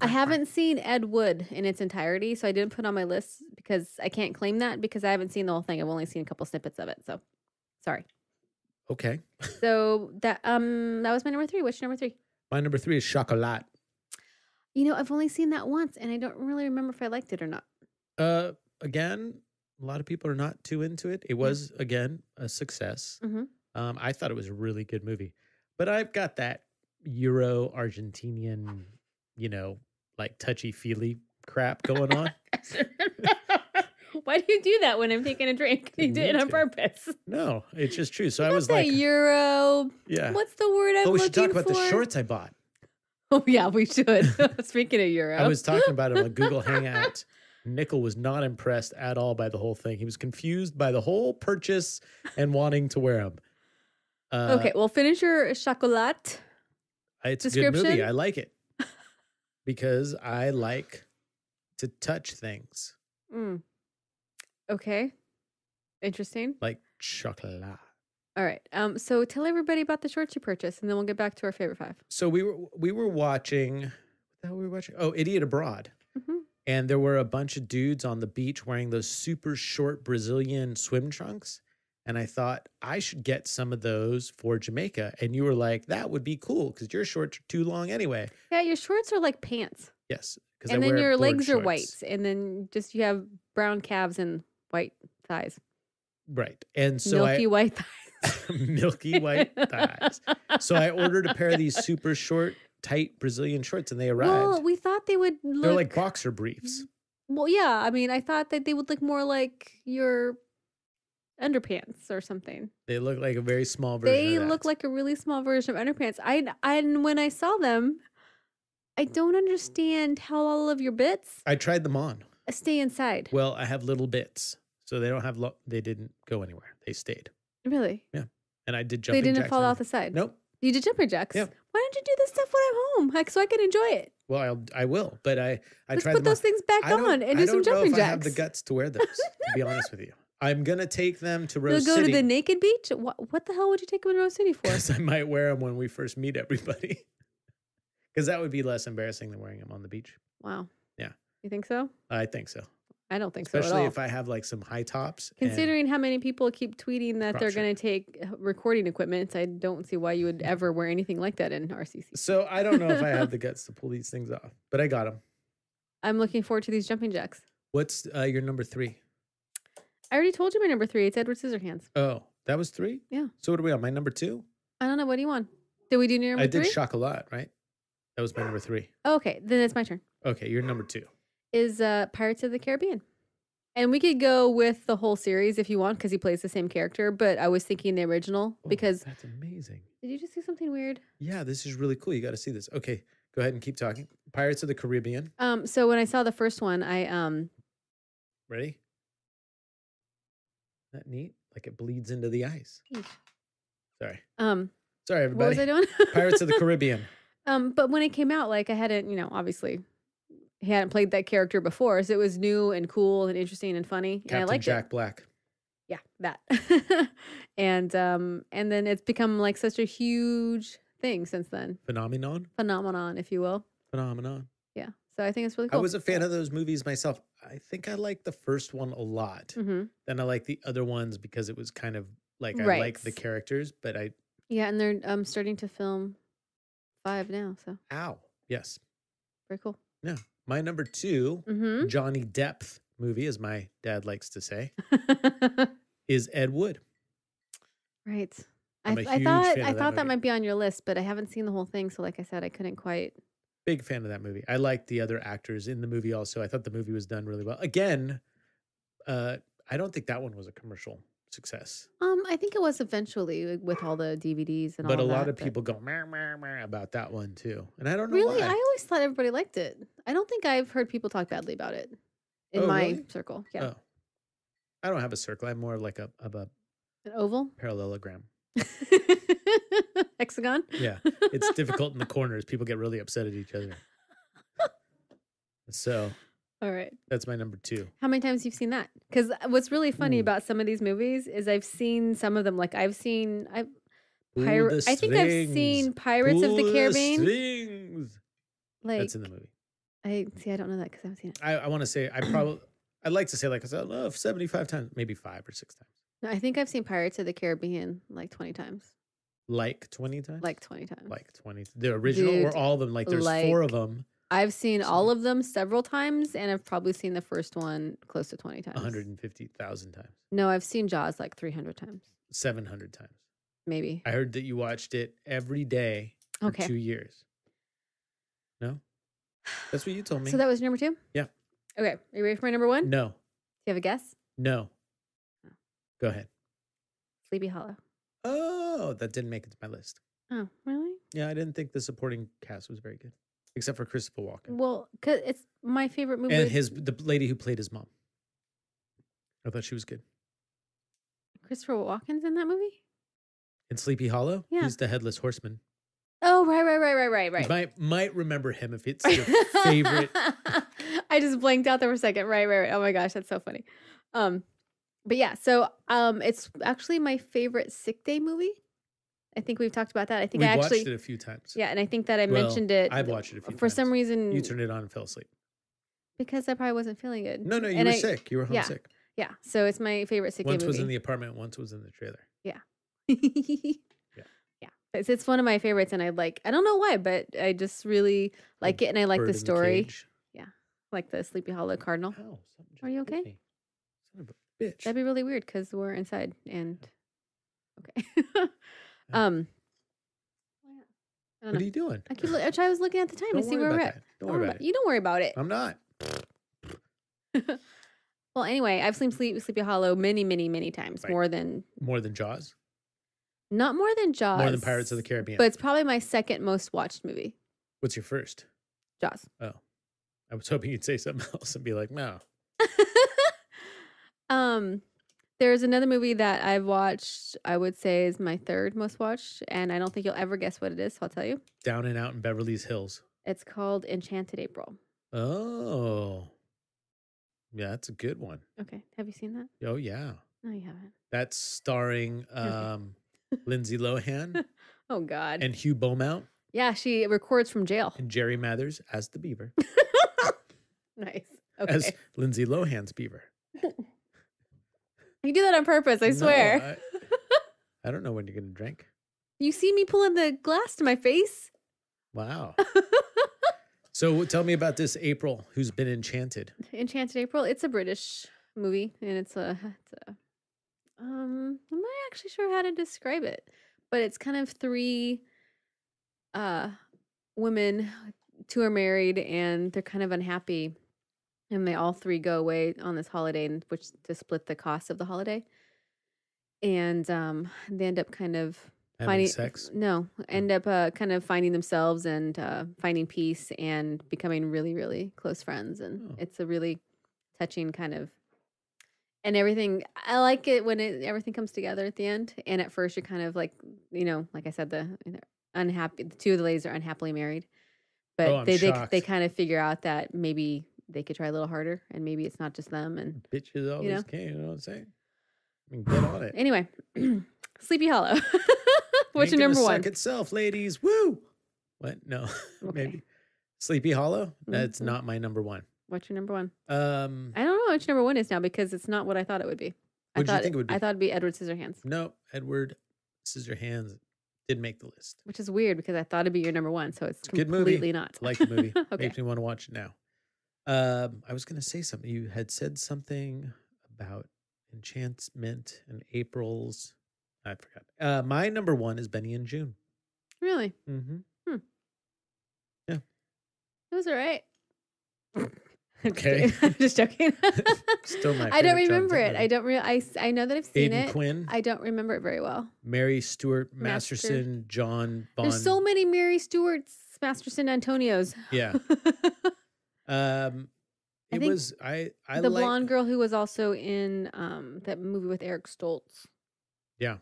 I haven't seen Ed Wood in its entirety, so I didn't put it on my list because I can't claim that because I haven't seen the whole thing. I've only seen a couple snippets of it, so sorry. Okay. So that was my number 3. What's your number 3? My number 3 is Chocolat. You know, I've only seen that once, and I don't really remember if I liked it or not. Again, a lot of people are not too into it. It was, again, a success. Mm-hmm. I thought it was a really good movie. But I've got that Euro-Argentinian... you know, like touchy-feely crap going on. Why do you do that when I'm taking a drink? You did it on purpose. No, it's just true. So I was like... Euro. Yeah. What's the word I'm looking for? Oh, we should talk about the shorts I bought. Oh, yeah, we should. Speaking of Euro. I was talking about it on Google Hangouts. Nickel was not impressed at all by the whole thing. He was confused by the whole purchase and wanting to wear them. Okay, well, finish your Chocolat. It's a good movie. I like it. Because I like to touch things. Mm. Okay. Interesting. Like chocolate. All right. So tell everybody about the shorts you purchased, and then we'll get back to our favorite 5. So we were watching. What the hell were we watching? Oh, Idiot Abroad. Mm-hmm. And there were a bunch of dudes on the beach wearing those super short Brazilian swim trunks. And I thought I should get some of those for Jamaica. And you were like, that would be cool because your shorts are too long anyway. Yeah, your shorts are like pants. Yes. And then your legs are white. And then just you have brown calves and white thighs. Right. And so milky white thighs. Milky white thighs. So I ordered a pair of these super short, tight Brazilian shorts and they arrived. Well, we thought they would look. They're like boxer briefs. Well, yeah. I mean, I thought that they would look more like your... underpants or something. They look like a very small version. They look like a really small version of underpants. And when I saw them, I don't understand how all of your bits. I tried them on. Stay inside. Well, I have little bits, so they don't have. They didn't go anywhere. They stayed. Really? Yeah. And I did jumping jacks. They didn't fall off the side. Nope. You did jumping jacks. Yeah. Why don't you do this stuff when I'm home, like so I can enjoy it? Well, I will, but I tried. Let's put those things back on and do some jumping jacks. I don't know if I have the guts to wear those. To be honest with you. I'm going to take them to Rose City. You'll go to the naked beach? What the hell would you take them to Rose City for? Because I might wear them when we first meet everybody. Because that would be less embarrassing than wearing them on the beach. Wow. Yeah. You think so? I think so. I don't think so at all. Especially if I have like some high tops. Considering how many people keep tweeting that they're going to take recording equipment, I don't see why you would ever wear anything like that in RCC. So I don't know if I have the guts to pull these things off, but I got them. I'm looking forward to these jumping jacks. What's your number three? I already told you my number three. It's Edward Scissorhands. Oh, that was three? Yeah. So what are we on? My number two? I don't know. What do you want? Did we do your number three? I did Chocolat, right? That was my number three. Oh, okay. Then it's my turn. Okay. Your number two is Pirates of the Caribbean. And we could go with the whole series if you want, because he plays the same character. But I was thinking the original because... That's amazing. Did you just see something weird? Yeah, this is really cool. You got to see this. Okay. Go ahead and keep talking. Pirates of the Caribbean. So when I saw the first one, I... Ready? Isn't that neat? Like it bleeds into the eyes. Sorry. Sorry, everybody. What was I doing? Pirates of the Caribbean. But when it came out, like I hadn't, you know, obviously... He hadn't played that character before, so it was new and cool and interesting and funny. Captain and I liked Jack it. Black. Yeah, that. And then it's become like such a huge thing since then. Phenomenon? Phenomenon, if you will. Phenomenon. Yeah, so I think it's really cool. I was a fan of those movies myself. I think I liked the first one a lot. Mm-hmm. Then I liked the other ones because it was kind of like, I like the characters, but I... Yeah, and they're starting to film 5 now, so... Ow, yes. Very cool. Yeah. My number two, Johnny Depth movie, as my dad likes to say, is Ed Wood. Right. I thought that might be on your list, but I haven't seen the whole thing. So like I said, I couldn't quite. Big fan of that movie. I liked the other actors in the movie also. I thought the movie was done really well. Again, I don't think that one was a commercial success. I think it was eventually with all the DVDs and all that. But a lot of people go meh, meh, meh about that one too. And I don't know why. Really? I always thought everybody liked it. I don't think I've heard people talk badly about it in my circle. Yeah. Oh. I don't have a circle. I'm more like an oval? Parallelogram. Hexagon? Yeah. It's difficult in the corners. People get really upset at each other. So... All right. That's my number two. How many times you've seen that? Because what's really funny about some of these movies is I've seen some of them. Like I think I've seen Pirates of the Caribbean. Like, that's in the movie. I don't know that because I haven't seen it. I want to say I'd like to say like I said, 75 times, maybe 5 or 6 times. No, I think I've seen Pirates of the Caribbean like 20 times. Like 20 times? Like 20 times. Like 20. The original or all of them? Like there's 4 of them. I've seen all of them several times, and I've probably seen the first one close to 20 times. 150,000 times. No, I've seen Jaws like 300 times. 700 times. Maybe. I heard that you watched it every day for 2 years. No? That's what you told me. So that was your number two? Yeah. Okay. Are you ready for my number one? No. Do you have a guess? No. Go ahead. Sleepy Hollow. Oh, that didn't make it to my list. Oh, really? Yeah, I didn't think the supporting cast was very good. Except for Christopher Walken. Well, because it's my favorite movie. And the lady who played his mom. I thought she was good. Christopher Walken's in that movie? In Sleepy Hollow? Yeah. He's the Headless Horseman. Oh, right. You might remember him if it's your favorite. I just blanked out there for a second. Right. Oh my gosh, that's so funny. But yeah, so it's actually my favorite sick day movie. I think we've talked about that. I think I actually watched it a few times. Yeah, and I think that I mentioned it. I've watched it a few times. For some reason, you turned it on and fell asleep. Because I probably wasn't feeling good. No, you were sick. You were homesick. Yeah. So it's my favorite sick day movie. Once was in the apartment. Once was in the trailer. Yeah. Yeah. It's one of my favorites, and I don't know why, but I just really like it, and I like the story. Yeah. Like the Sleepy Hollow Cardinal. Oh, are you okay? Son of a bitch. That'd be really weird because we're inside and okay. What are you doing? I was looking at the time to see where we're at. Don't worry about it. You don't worry about it. I'm not. Well, anyway, I've seen Sleepy Hollow many, many, many times. Right. More than Jaws? Not more than Jaws. More than Pirates of the Caribbean. But it's probably my second most watched movie. What's your first? Jaws. Oh. I was hoping you'd say something else and be like, no. There's another movie that I've watched, I would say is my third most watched, and I don't think you'll ever guess what it is, so I'll tell you. Down and Out in Beverly Hills. It's called Enchanted April. Oh. Yeah, that's a good one. Okay. Have you seen that? Oh, yeah. No, you haven't. That's starring Lindsay Lohan. Oh, God. And Hugh Beaumont. Yeah, she records from jail. And Jerry Mathers as the Beaver. Nice. Okay. As Lindsay Lohan's beaver. You do that on purpose, I swear. No, I don't know when you're going to drink. You see me pulling the glass to my face? Wow. So tell me about this April who's been enchanted. Enchanted April. It's a British movie, and I'm not actually sure how to describe it, but it's kind of three women. Two are married, and they're kind of unhappy, and they all three go away on this holiday, and which to split the cost of the holiday, and they end up kind of finding sex. No, end up kind of finding themselves and finding peace and becoming really, really close friends, and it's a really touching kind of. And everything, I like it when everything comes together at the end. And at first, you're kind of like, you know, like I said, the two of the ladies are unhappily married, but they kind of figure out that maybe they could try a little harder, and maybe it's not just them. And bitches always can, you know what I'm saying? I mean, get on it. Anyway, Sleepy Hollow. What's your number one? Suck itself, ladies. Woo. What? No, okay. Maybe Sleepy Hollow. That's not my number one. What's your number one? I don't know what your number one is now because it's not what I thought it would be. What did you think it would be? I thought it'd be Edward Scissorhands. No, Edward Scissorhands did make the list. Which is weird because I thought it'd be your number one, so it's completely good movie. Not. Like the movie. Okay. Makes me want to watch it now. I was going to say something. You had said something about enchantment and April's. I forgot. My number one is Benny and June. Really? Mm-hmm. Hmm. Yeah. It was all right. Okay. I'm just joking. Still my I don't remember it. I don't really. I know that I've seen Aiden it. Quinn. I don't remember it very well. Mary Stuart Masterson, John Bond. There's so many Mary Stuarts, Masterson, Antonios. Yeah. It was I the blonde girl who was also in that movie with Eric Stoltz. Yeah,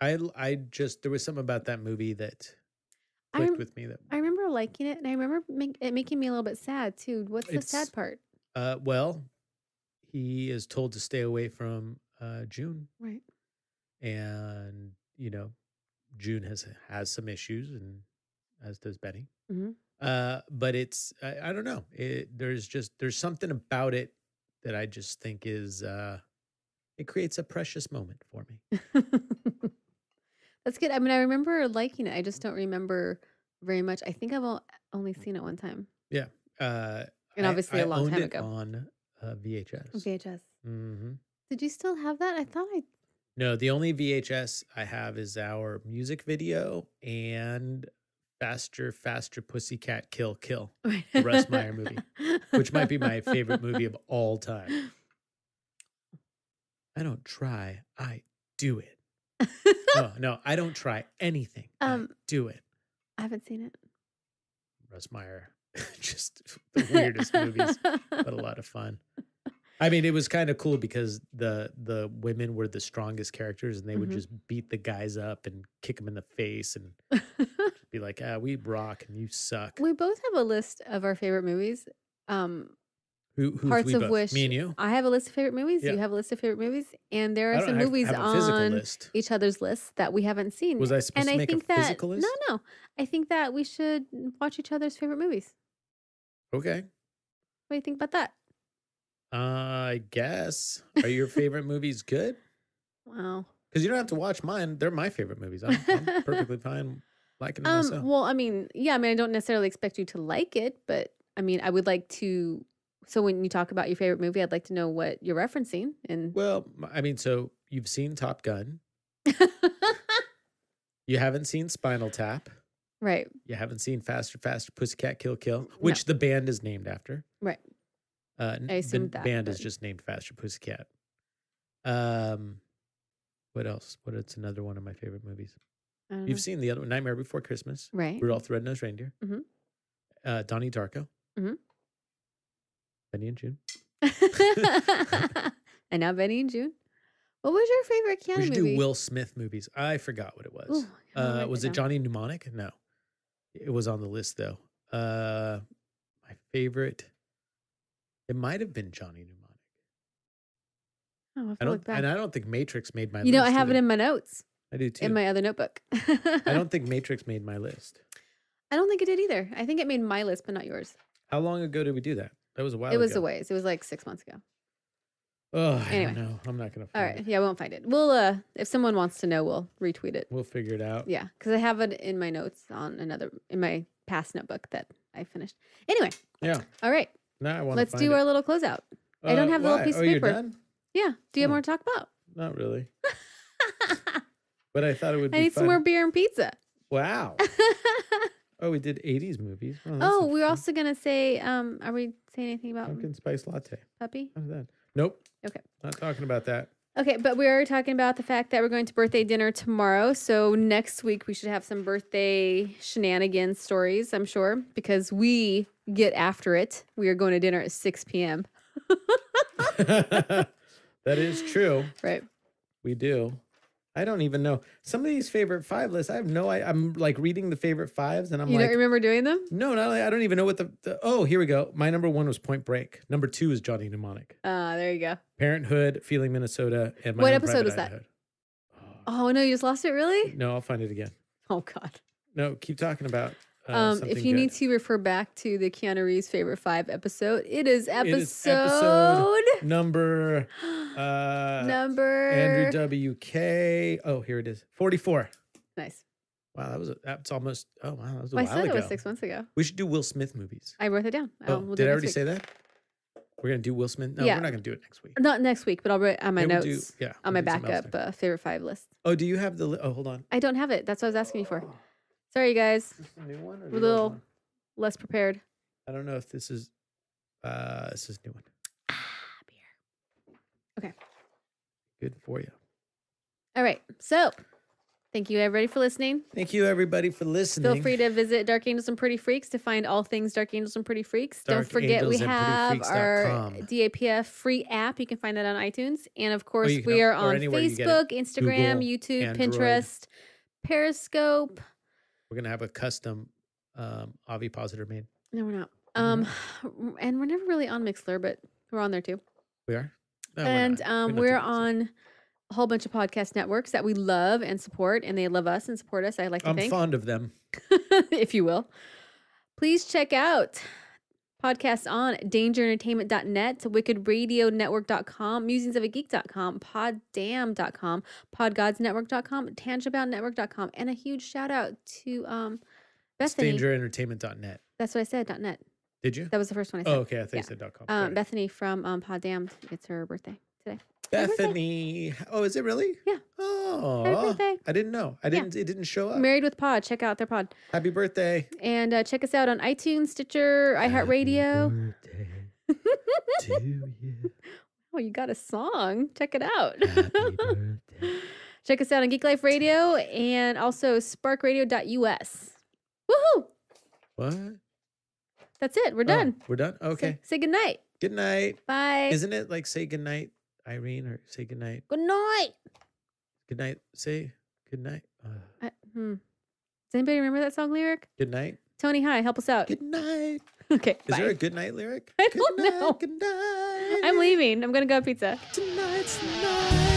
I just there was something about that movie that clicked with me. I remember liking it, and I remember it making me a little bit sad, too. What's the sad part? Well, he is told to stay away from June. Right. And, you know, June has some issues, and as does Benny. Mm-hmm. But it's, I don't know. There's something about it that I just think is, it creates a precious moment for me. That's good. I mean, I remember liking it. I just don't remember very much. I think I've only seen it one time. Yeah. And obviously a long time ago. I owned it on VHS. VHS. Mm-hmm. Did you still have that? I thought I... No, the only VHS I have is our music video and Faster, Faster, Pussycat, Kill, Kill. Right. The Russ Meyer movie, which might be my favorite movie of all time. I don't try. I do it. Oh, no, I don't try anything. I do it. I haven't seen it. Russ Meyer, just the weirdest movies, but a lot of fun. I mean, it was kind of cool because the women were the strongest characters, and they would just beat the guys up and kick them in the face and be like, "Ah, we rock and you suck." We both have a list of our favorite movies. Parts of which, me and you. I have a list of favorite movies. Yeah. You have a list of favorite movies, and there are some movies on each other's lists that we haven't seen. Was I supposed to make a physical list? No. I think that we should watch each other's favorite movies. Okay. What do you think about that? I guess. Are your favorite movies good? Wow. Because you don't have to watch mine. They're my favorite movies. I'm perfectly fine liking them myself. Well, I mean, yeah. I mean, I don't necessarily expect you to like it, but I mean, I would like to. So when you talk about your favorite movie, I'd like to know what you're referencing. And well, I mean, so you've seen Top Gun. You haven't seen Spinal Tap. Right. You haven't seen Faster, Faster, Pussycat, Kill, Kill, which the band is named after. Right. I assumed that. The band is just named Faster, Pussycat. What else? It's another one of my favorite movies. You've seen the other one, Nightmare Before Christmas. Right. Rudolph the Red-Nosed Reindeer. Donnie Darko. Benny and June. And now Benny and June. What was your favorite Keanu movie? We should do Will Smith movies. I forgot what it was. Ooh, was it Johnny Mnemonic? No. It was on the list, though. My favorite. It might have been Johnny Mnemonic. Oh, I don't, look back. And I don't think Matrix made my list. You know, I have it in my notes. I do, too. In my other notebook. I don't think Matrix made my list. I don't think it did either. I think it made my list, but not yours. How long ago did we do that? That was a while ago. It was a ways. It was like 6 months ago. Oh, anyway. I don't know. I'm not going to find it. All right. Yeah, I won't find it. We'll, if someone wants to know, we'll retweet it. We'll figure it out. Yeah, because I have it in my notes on another, in my past notebook that I finished. Anyway. Yeah. All right. Now I want to find it. Let's do our little closeout. I don't have the little piece of paper. You're done? Yeah. Do you have more to talk about? Not really. But I thought it would be fun. I need some more beer and pizza. Wow. Oh, we did 80s movies. Oh, we were also going to say, are we saying anything about pumpkin spice latte? Puppy? How's that? Nope. Okay. Not talking about that. Okay, but we are talking about the fact that we're going to birthday dinner tomorrow. So next week we should have some birthday shenanigans stories, I'm sure, because we get after it. We are going to dinner at 6 p.m. That is true. Right. We do. I don't even know. Some of these favorite five lists, I have no idea. I'm like reading the favorite fives and I'm like. You don't remember doing them? No, not like, I don't even know what oh, here we go. My number 1 was Point Break. Number 2 is Johnny Mnemonic. There you go. Parenthood, Feeling Minnesota, and My What episode was that? Oh, no, you just lost it, really? No, I'll find it again. Oh, God. No, keep talking about if you need to refer back to the Keanu Reeves favorite five episode, it is episode number Andrew WK. Oh, here it is. 44. Nice. Wow, that's almost that was a while ago. I said it was 6 months ago. We should do Will Smith movies. I wrote it down. Did I already say that? We're gonna do Will Smith. No, we're not gonna do it next week. Not next week, but I'll write on my notes. On my backup favorite five list. Oh, do you have the hold on. I don't have it. That's what I was asking you for. Sorry, you guys. We're a little less prepared. I don't know if this is a new one. Beer. Okay. Good for you. All right. So, thank you, everybody, for listening. Thank you, everybody, for listening. Feel free to visit Dark Angels and Pretty Freaks to find all things Dark Angels and Pretty Freaks. Don't forget we have our DAPF free app. You can find that on iTunes. And, of course, we are on Facebook, Instagram, YouTube, Android. Pinterest, Periscope. We're going to have a custom ovipositor made. No, we're not. And we're never really on Mixler, but we're on there too. We are? No, and we're on a whole bunch of podcast networks that we love and support, and they love us and support us. I like to think. I'm fond of them. If you will. Please check out podcasts on dangerentertainment.net, wickedradionetwork.com, musingsofageek.com, poddam.com, podgodsnetwork.com, tangiboundnetwork.com, and a huge shout out to Bethany. It's dangerentertainment.net. That's what I said, .net. Did you? That was the first one I said. Oh, okay. I think you said .com. Bethany from Poddam. It's her birthday today. Bethany. Oh, is it really? Yeah. Oh. Happy birthday. I didn't know. It didn't show up. Married with Pod. Check out their pod. Happy birthday. And check us out on iTunes, Stitcher, iHeartRadio. Oh, you got a song. Check it out. Check us out on Geek Life Radio and also sparkradio.us. Woohoo. What? That's it. We're done. We're done? Okay. Say good night. Good night. Bye. Isn't it like say good night? Irene, or say good night. Good night. Good night. Say good night. Does anybody remember that song lyric? Good night. Tony, hi. Help us out. Good night. Okay. Is there a good night lyric? I don't know. Good night. I'm leaving. I'm gonna go have pizza. Tonight's the night.